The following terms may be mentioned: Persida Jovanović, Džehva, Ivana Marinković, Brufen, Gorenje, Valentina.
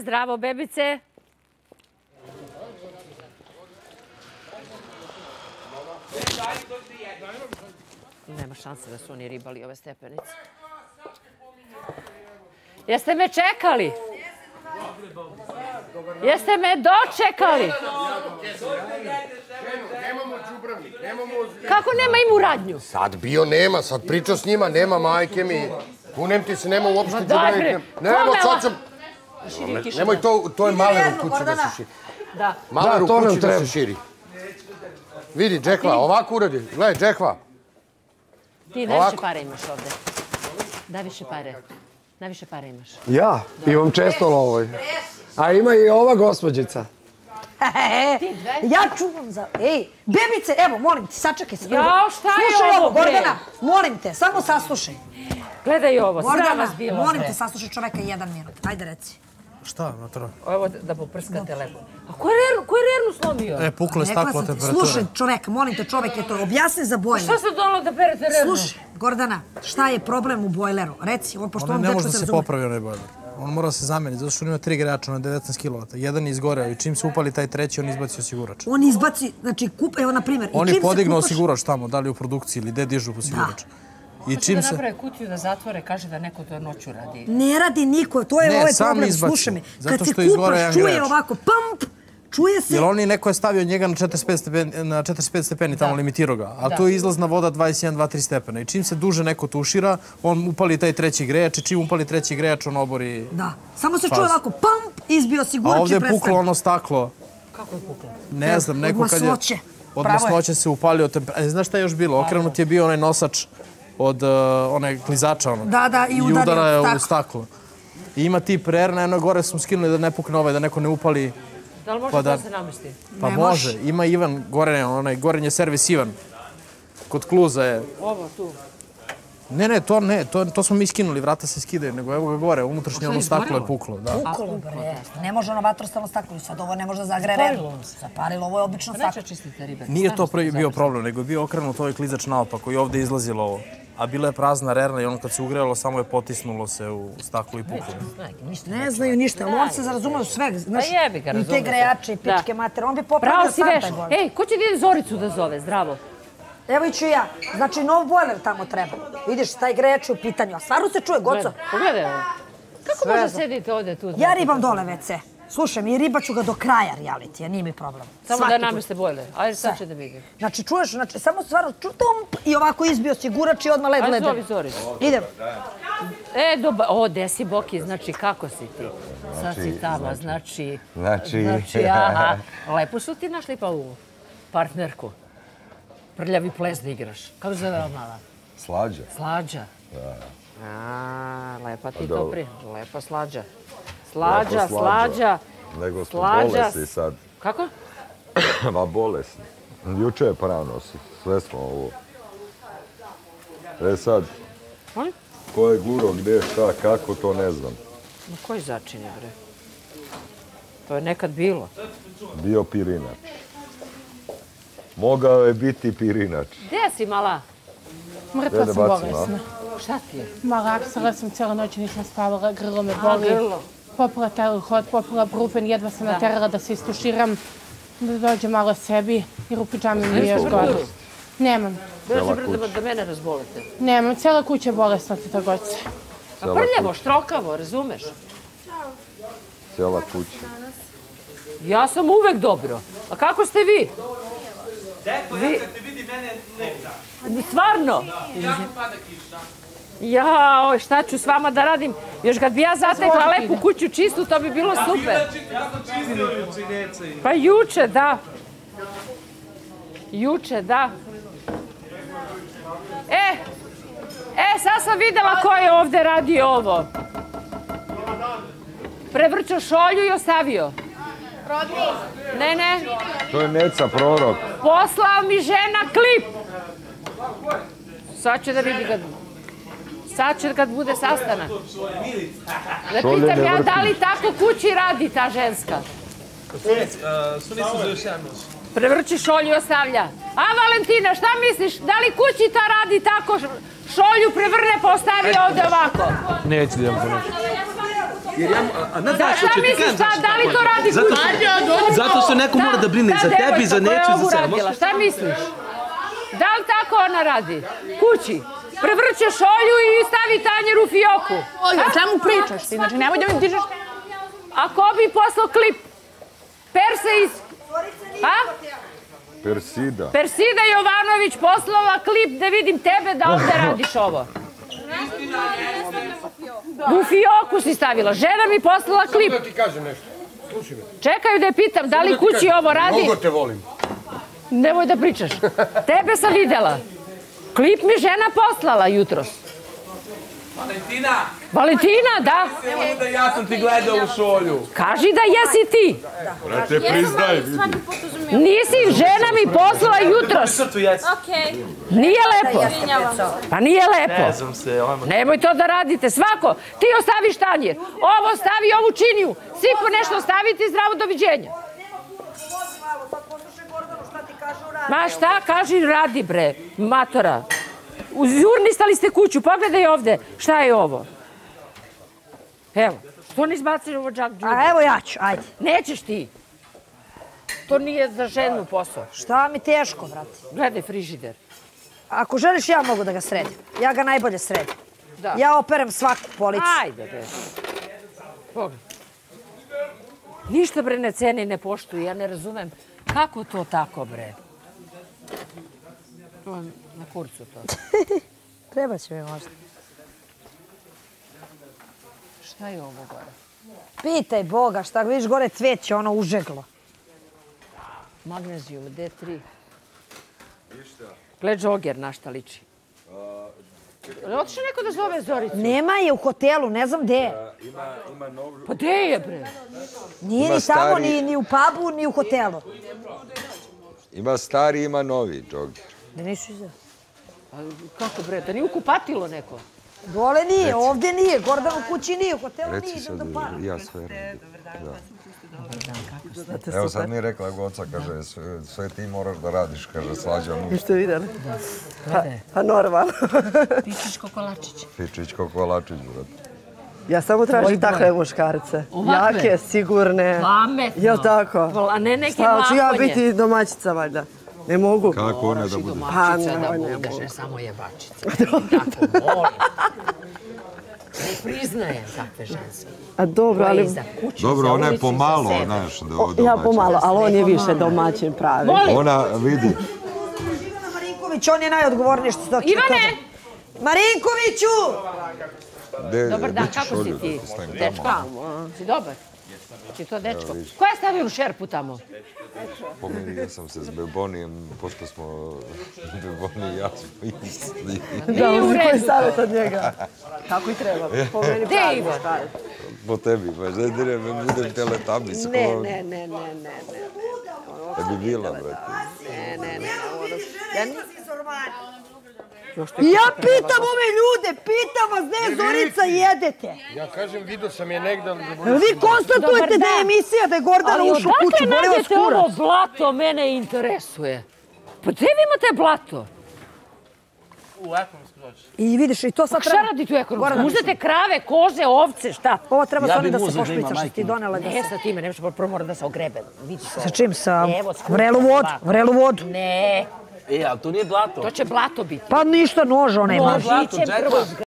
Zdravo, bebice. Nema šanse da su oni ribali ove stepenice. Jeste me čekali? Jeste me dočekali? Nemamo džubravnik, nemamo... Kako nema im u radnju? Sad bio nema, sad pričao s njima, nema majke mi. Kunem ti se, nema uopšte džubravnik. Nema, sad sam... Nemoj to, to je Maler u kući da se širi. Da. Maler u kući da se širi. Vidi, Džehva, ovako uradi. Gledaj, Džehva. Ti najviše pare imaš ovde. Daj više pare. Najviše pare imaš. Ja? Imam često lovoj. A ima i ova gospođica. Ja čuvam za... Ej, bebice, evo, molim ti, sačekaj se. Jao, šta je ovo, bre? Slušaj ovo, Gordana, molim te, samo saslušaj. Gledaj ovo, sram vas bilo, bre. Gordana, molim te, saslušaj čoveka 1 minut. Ajde, reci. Šta, matro? Evo, da poprska telefon. A ko je Rernu slomio? E, puklo je staklo temperatura. Slušaj, čoveka, molim te, čovek je to, objasni za bojler. Šta se donalo da perete Rernu? Slušaj, Gordana, šta je problem u bojleru? Reci, pošto on ne može da se popravi onaj bojler. On mora se zameniti, zato što on ima 3 greča na 19 kilovata. Jedan je izgoreo i čim se upali taj treći, on izbaci osigurač. On izbaci, znači kupa, evo na primjer... Oni podignu osigurač tamo, da li u produkciji ili gde dižu osigurač. Hoće da naprave kutiju da zatvore, kaže da neko to noću radi. Ne radi niko, to je ovaj problem, slušaj me. Kad se kupaš, čuje ovako, pamp, čuje se... Jer oni neko je stavio njega na 45 stepeni, tamo limitirao ga. A to je izlazna voda 21-23 stepena. I čim se duže neko tušira, on upali taj treći grejač i čim upali treći grejač, on obori... Da. Samo se čuje ovako, pamp, izbio sigurač i prestane. A ovde je puklo ono staklo. Kako je puklo? Ne znam, neko kad je... Od masnoće se upalio temperatura. Znaš šta je još bilo? Okrenut je bio onaj nosač od onaj klizača. Da, da, i udara je u staklo. I ima tip R, na jednoj gore smo skinuli da ne pukne ovaj, da neko ne upali. Da li može da se namesti? Pa može. Ima Ivan Gorenje, onaj Gorenje servis Ivan. Kod Kluza je. Ovo, tu. Ne, to ne. To smo mi skinuli, vrata se skidaju. Nego evo ga gore, unutrašnje ono staklo je puklo. Puklo, bre. Ne može ono vatrostalno staklo. Sad ovo ne može da zagre Rernu. Zaparilo, ovo je obično staklo. Nije to bio problem, nego je bio okrenut ovaj klizač naopako i ovde izlazilo ovo. A bila je prazna Rerna i ono kad se ugrejalo, samo je potisnulo se u staklo i puklo. Ne znaju ništa, ali on se razumeo svega. Pa jebi ga, razumeo. I te grejače i pičke mater, on bi popravio sam taj bojler. Ej, ko će gdje Zoricu da zove, zdravo? Evo ću ja. Znači, nov bojler tamo treba. Vidiš, taj grejač je u pitanju. A stvarno se čuje, goco. Pogledaj ovo. Kako može sedite ovde tu? Ja ribam dole WC. Slušaj mi, ribaću ga do kraja realiti, ja nije mi problem. Samo da nameste bojler, ajde sad će da vidim. Znači čuješ, samo stvarno čutom i ovako izbio sigurač i odmah led leden. Ajde zovi, zovi. Idem. E, doba, o, gde si Boki, znači kako si ti? Sad si tamo, znači, aha. Lepo su ti našli pa u partnerku. Prljavi ples da igraš. Kako se zove mala? Slađa. Slađa. A, lepa ti to pri, lepa Slađa. Slađa. Nego smo bolesni sad. Kako? Ma bolesni. Juče je pranosi. Sve smo ovo. E sad, ko je guro, gde, šta, kako, to ne znam. Ma koji začine, bre? To je nekad bilo. Bio pirinač. Mogao je biti pirinač. Gde si, mala? Mrtva sam bolesna. Šta ti je? Ma raksala sam, cijela noć nisam spavala, grlo me boli. A, grlo. Popila telehod, popila brufen, jedva sam naterala da se istuširam, da dođe malo sebi, jer u piđami mi je još godinu. Nemam. Dođe brdo da mene razbolite. Nemam, cijela kuća je bolesna, teta Goce. A prljavo, štrokavo, razumeš? Cijela kuća. Ja sam uvek dobro. A kako ste vi? Deko, ja kad te vidi, mene ne da. Stvarno? Ja mi pada kiša. Jao, šta ću s vama da radim? Još kad bi ja zatekla lepu kuću čistu, to bi bilo super. Ja sam čistio juče, neca i... Pa juče, da. Juče, da. E, sad sam videla ko je ovde radio ovo. Prevrćao šolju i ostavio. Ne. To je Neca, prorok. Poslao mi žena klip. Sad će da vidi kad... Sad će kad bude sastanak. Da pitam ja da li tako kući radi ta ženska. Prevrči šolju i ostavlja. A Valentina, šta misliš? Da li kući ta radi tako šolju prevrne pa ostavi ovde ovako? Neće da vam ponašati. Da, šta misliš, da li to radi kućno? Zato što neko mora da brine za tebi, za neću, za sebe. Šta misliš? Da li tako ona radi? Kući. Prevrćeš olju i stavi tanjer u fioku. O čemu pričaš ti? Znači nemoj da mi dižeš. Ako bi poslao klip Perse iz... Persida. Persida Jovanović poslala klip da vidim tebe da ovde radiš ovo. U fioku si stavila. Žena mi poslala klip. Samo da ti kažem nešto. Slušaj me. Čekaju da je pitam da li kući ovo radi. Mnogo te volim. Nemoj da pričaš. Tebe sam videla. Klip mi žena poslala jutros. Valentina! Valentina, da. Nemoj da ja sam ti gledao u šolju. Kaži da jesi ti. Vrate, priznaj. Nisi, žena mi poslala jutros. Nije lepo. Pa nije lepo. Nemoj to da radite. Svako, ti ostaviš tanjer. Ovo stavi, ovu činiju. Svi po nešto stavite i zdravo doviđenja. Ma šta, kaži radi bre, matora. Uzurnistali ste kuću, pogledaj ovde, šta je ovo? Evo, što ne izbaciš ovo džak džubre? A evo ja ću, ajde. Nećeš ti. To nije za ženu posao. Šta mi teško, brate. Gledaj frižider. Ako želiš, ja mogu da ga sredim. Ja ga najbolje sredim. Ja operem svaku policu. Ajde bre. Pogledaj. Ništa bre ne ceni, ne poštuju, ja ne razumem. Kako to tako bre? To je na kurcu to. Treba će mi možda. Šta je ovo gore? Pitaj Boga šta, vidiš gore cveće, ono užeglo. Magnezijum, D3. Gle džoger na šta liči. Otišao neko da zove Zoricu? Nema je u hotelu, ne znam gde je. Pa gde je bre? Nije ni tamo, ni u pubu, ni u hotelu. Ima stari, ima novi džoger. Da nisu izdeo. Kako bre, da nije ukupatilo neko? Dole nije, ovde nije, Gordan u kući nije, u hotelu nije, idem do para. Ja sve radim. Evo sad mi je rekla Goca, kaže, sve ti moraš da radiš, kaže, slađa mu. I što je vidjela? Pa normalno. Fičičko kolačić. Fičičko kolačić, brate. Ja samo tražim takve muškarce. Jake, sigurne. Pametno. Jel' tako? A ne neke makonje. Šta, ću ja biti domaćica, valjda? Ne mogu. Kako ona da bude? Moraš i domaćica da budeš, ne samo jebačica. Tako, molim. Ne priznajem takve ženske. A dobro, ali... Dobro, ona je pomalo, znaš, da je domaćin. Ja pomalo, ali on je više domaćin pravi. Ona vidi. Ivana Marinković, on je najodgovorniji što se doći. Ivane! Marinkoviću! Dobar dan, kako si ti? Dečko? Si dobar? Si to dečko? Ko je stavio u šerpu tamo? Po meni ja sam se s Bebonijem, pošto smo Beboni i ja smo isti. Da, uziko je savjet od njega. Tako i treba, po meni pravi muškarac. Po tebi, pa ne direm, budem teletabis. Ne. Da bi bila, brate. Ne. Ja pitam ove ljude, pitam vas, ne Zorica jedete. Ja kažem, vidio sam je negdje. Vi konstatujete da je emisija, da je Gordana ušla u kuću, boli vas kurac. Ali odakle nađete ovo blato, mene interesuje. Pa gdje vi imate blato? U ekonomsku dođe. I vidiš, i to sad treba... Šta radite u ekonomsku? Uzete krave, koze, ovce, šta? Ovo treba sa onim da se pošpričaš, ti donela da se... Ne sa time, nemaš, prvo moram da se ogrebem. Sa čim? Sa vrelu vodu? Ne. E, ali to nije blato. To će blato biti. Pa ništa noža, onaj maži.